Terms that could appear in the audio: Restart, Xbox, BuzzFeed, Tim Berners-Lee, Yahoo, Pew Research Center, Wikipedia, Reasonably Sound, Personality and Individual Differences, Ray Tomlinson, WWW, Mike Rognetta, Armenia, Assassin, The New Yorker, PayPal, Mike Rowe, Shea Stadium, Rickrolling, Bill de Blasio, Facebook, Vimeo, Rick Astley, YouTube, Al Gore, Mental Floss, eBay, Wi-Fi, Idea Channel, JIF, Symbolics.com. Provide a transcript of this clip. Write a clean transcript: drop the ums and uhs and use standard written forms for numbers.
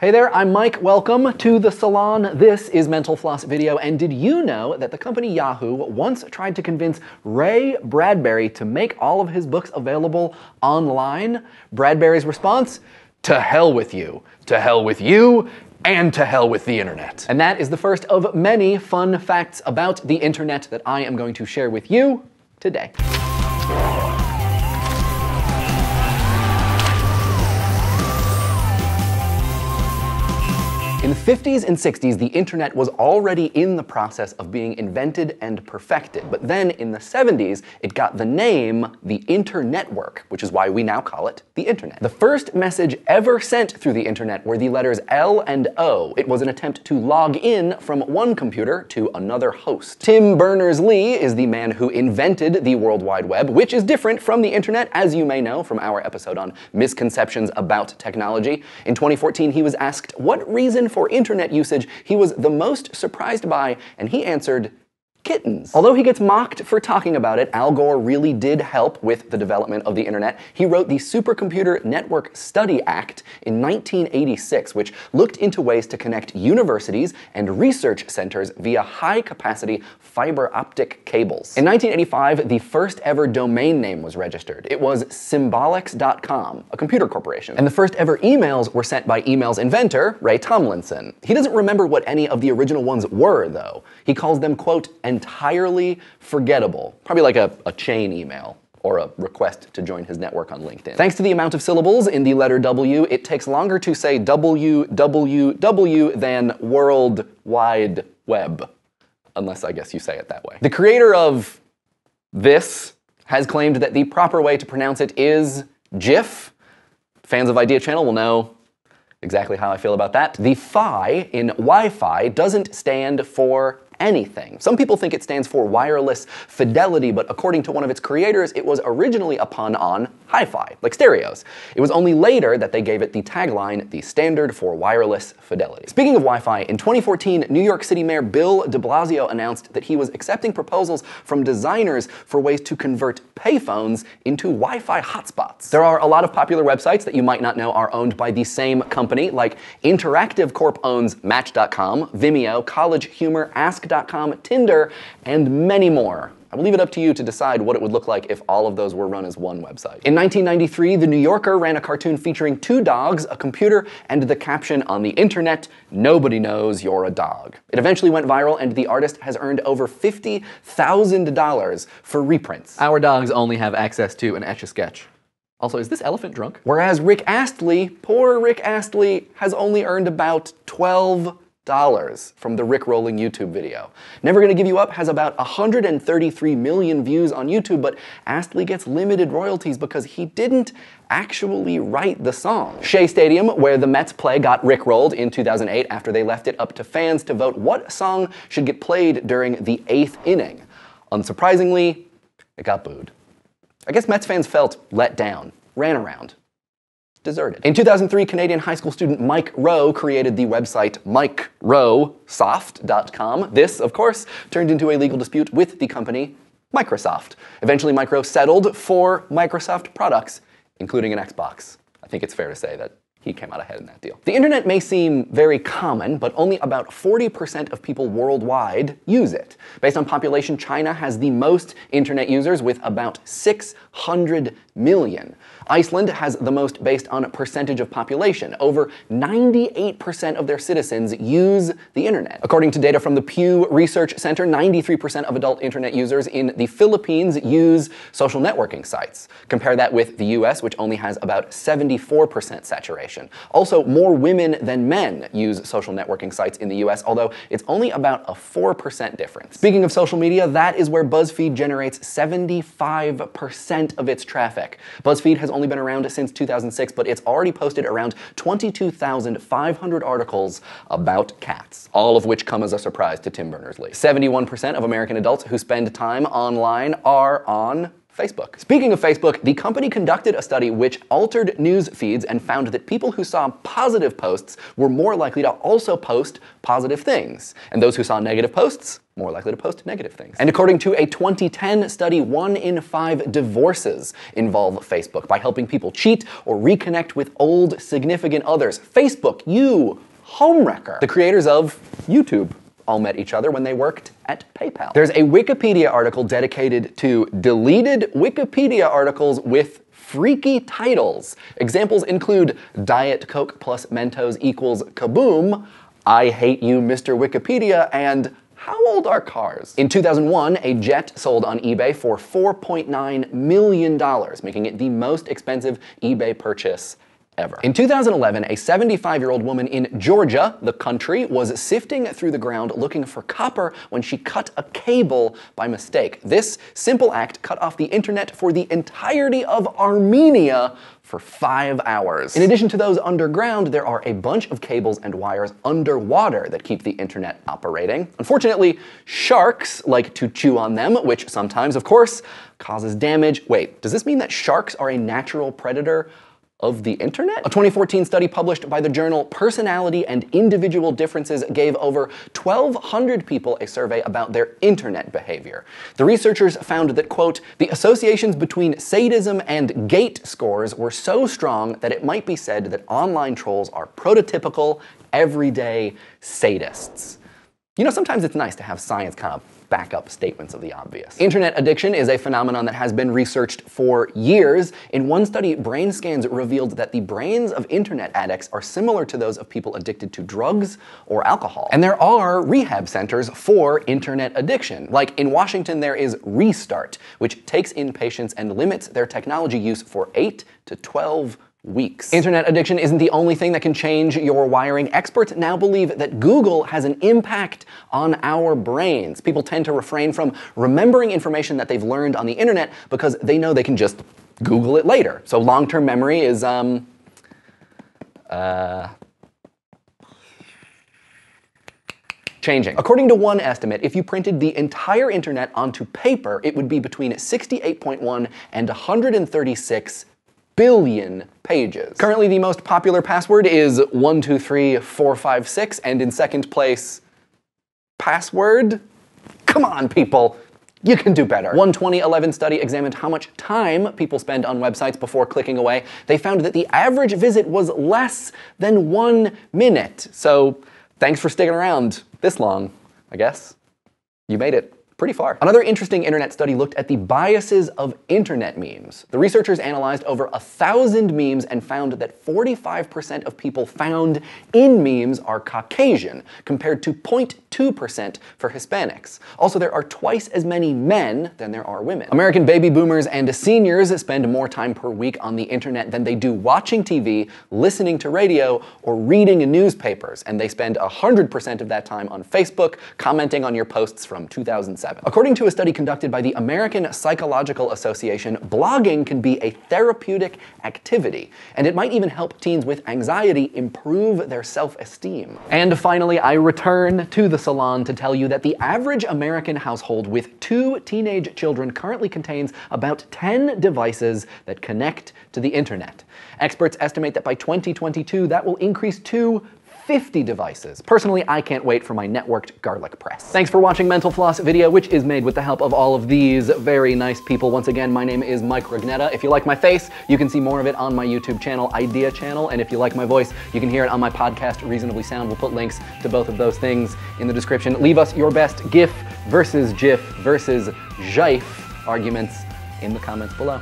Hey there, I'm Mike. Welcome to the salon. This is Mental Floss Video, and did you know that the company Yahoo once tried to convince Ray Bradbury to make all of his books available online? Bradbury's response? To hell with you. To hell with you. And to hell with the internet. And that is the first of many fun facts about the internet that I am going to share with you today. In the 50s and 60s, the internet was already in the process of being invented and perfected. But then in the 70s, it got the name the Internetwork, which is why we now call it the internet. The first message ever sent through the internet were the letters L and O. It was an attempt to log in from one computer to another host. Tim Berners-Lee is the man who invented the World Wide Web, which is different from the internet, as you may know from our episode on misconceptions about technology. In 2014, he was asked what reason for internet usage he was the most surprised by, and he answered, kittens. Although he gets mocked for talking about it, Al Gore really did help with the development of the internet. He wrote the Supercomputer Network Study Act in 1986, which looked into ways to connect universities and research centers via high-capacity fiber optic cables. In 1985, the first ever domain name was registered. It was Symbolics.com, a computer corporation. And the first ever emails were sent by email's inventor, Ray Tomlinson. He doesn't remember what any of the original ones were, though. He calls them, quote, entirely forgettable. Probably like a chain email or a request to join his network on LinkedIn. Thanks to the amount of syllables in the letter W, it takes longer to say WWW than World Wide Web. Unless I guess you say it that way. The creator of this has claimed that the proper way to pronounce it is GIF. Fans of Idea Channel will know exactly how I feel about that. The phi in Wi-Fi doesn't stand for anything. Some people think it stands for wireless fidelity, but according to one of its creators, it was originally a pun on hi-fi, like stereos. It was only later that they gave it the tagline, the standard for wireless fidelity. Speaking of Wi-Fi, in 2014, New York City Mayor Bill de Blasio announced that he was accepting proposals from designers for ways to convert payphones into Wi-Fi hotspots. There are a lot of popular websites that you might not know are owned by the same company, like Interactive Corp owns Match.com, Vimeo, College Humor, Ask.com, Tinder, and many more. I will leave it up to you to decide what it would look like if all of those were run as one website. In 1993, The New Yorker ran a cartoon featuring two dogs, a computer, and the caption on the internet, "Nobody knows you're a dog." It eventually went viral, and the artist has earned over $50,000 for reprints. Our dogs only have access to an Etch-a-Sketch. Also, is this elephant drunk? Whereas Rick Astley, poor Rick Astley, has only earned about $12 from the Rickrolling YouTube video. Never Gonna Give You Up has about 133 million views on YouTube, but Astley gets limited royalties because he didn't actually write the song. Shea Stadium, where the Mets play, got rickrolled in 2008 after they left it up to fans to vote what song should get played during the 8th inning. Unsurprisingly, it got booed. I guess Mets fans felt let down, ran around, deserted. In 2003, Canadian high school student Mike Rowe created the website mikerowsoft.com. This, of course, turned into a legal dispute with the company Microsoft. Eventually, Mike Rowe settled for Microsoft products, including an Xbox. I think it's fair to say that he came out ahead in that deal. The internet may seem very common, but only about 40% of people worldwide use it. Based on population, China has the most internet users with about 600 million. Iceland has the most based on a percentage of population. Over 98% of their citizens use the internet. According to data from the Pew Research Center, 93% of adult internet users in the Philippines use social networking sites. Compare that with the US, which only has about 74% saturation. Also, more women than men use social networking sites in the US, although it's only about a 4% difference. Speaking of social media, that is where BuzzFeed generates 75% of its traffic. BuzzFeed has only been around since 2006, but it's already posted around 22,500 articles about cats, all of which come as a surprise to Tim Berners-Lee. 71% of American adults who spend time online are on Facebook. Speaking of Facebook, the company conducted a study which altered news feeds and found that people who saw positive posts were more likely to also post positive things, and those who saw negative posts more likely to post negative things. And according to a 2010 study, 1 in 5 divorces involve Facebook by helping people cheat or reconnect with old significant others. Facebook, you homewrecker. The creators of YouTube all met each other when they worked at PayPal. There's a Wikipedia article dedicated to deleted Wikipedia articles with freaky titles. Examples include Diet Coke plus Mentos equals kaboom, I hate you, Mr. Wikipedia, and how old are cars? In 2001, a jet sold on eBay for $4.9 million, making it the most expensive eBay purchase ever. In 2011, a 75-year-old woman in Georgia, the country, was sifting through the ground looking for copper when she cut a cable by mistake. This simple act cut off the internet for the entirety of Armenia for 5 hours. In addition to those underground, there are a bunch of cables and wires underwater that keep the internet operating. Unfortunately, sharks like to chew on them, which sometimes, of course, causes damage. Wait, does this mean that sharks are a natural predator of the internet? A 2014 study published by the journal Personality and Individual Differences gave over 1,200 people a survey about their internet behavior. The researchers found that, quote, the associations between sadism and gait scores were so strong that it might be said that online trolls are prototypical, everyday sadists. You know, sometimes it's nice to have science kind of back up statements of the obvious. Internet addiction is a phenomenon that has been researched for years. In one study, brain scans revealed that the brains of internet addicts are similar to those of people addicted to drugs or alcohol. And there are rehab centers for internet addiction. Like in Washington, there is Restart, which takes in patients and limits their technology use for 8 to 12 weeks. Internet addiction isn't the only thing that can change your wiring. Experts now believe that Google has an impact on our brains. People tend to refrain from remembering information that they've learned on the internet because they know they can just Google it later. So long-term memory is, changing. According to one estimate, if you printed the entire internet onto paper, it would be between 68.1 and 136 billion pages. Currently, the most popular password is 123456, and in second place, password? Come on, people. You can do better. One 2011 study examined how much time people spend on websites before clicking away. They found that the average visit was less than 1 minute. So thanks for sticking around this long, I guess. You made it pretty far. Another interesting internet study looked at the biases of internet memes. The researchers analyzed over 1,000 memes and found that 45% of people found in memes are Caucasian, compared to 0.2% for Hispanics. Also, there are twice as many men than there are women. American baby boomers and seniors spend more time per week on the internet than they do watching TV, listening to radio, or reading newspapers, and they spend 100% of that time on Facebook, commenting on your posts from 2007. According to a study conducted by the American Psychological Association, blogging can be a therapeutic activity, and it might even help teens with anxiety improve their self-esteem. And finally, I return to the salon to tell you that the average American household with 2 teenage children currently contains about 10 devices that connect to the internet. Experts estimate that by 2022, that will increase to 50 devices. Personally, I can't wait for my networked garlic press. Thanks for watching Mental Floss video, which is made with the help of all of these very nice people. Once again, my name is Mike Rognetta. If you like my face, you can see more of it on my YouTube channel, Idea Channel. And if you like my voice, you can hear it on my podcast, Reasonably Sound. We'll put links to both of those things in the description. Leave us your best GIF versus JIF versus JIF arguments in the comments below.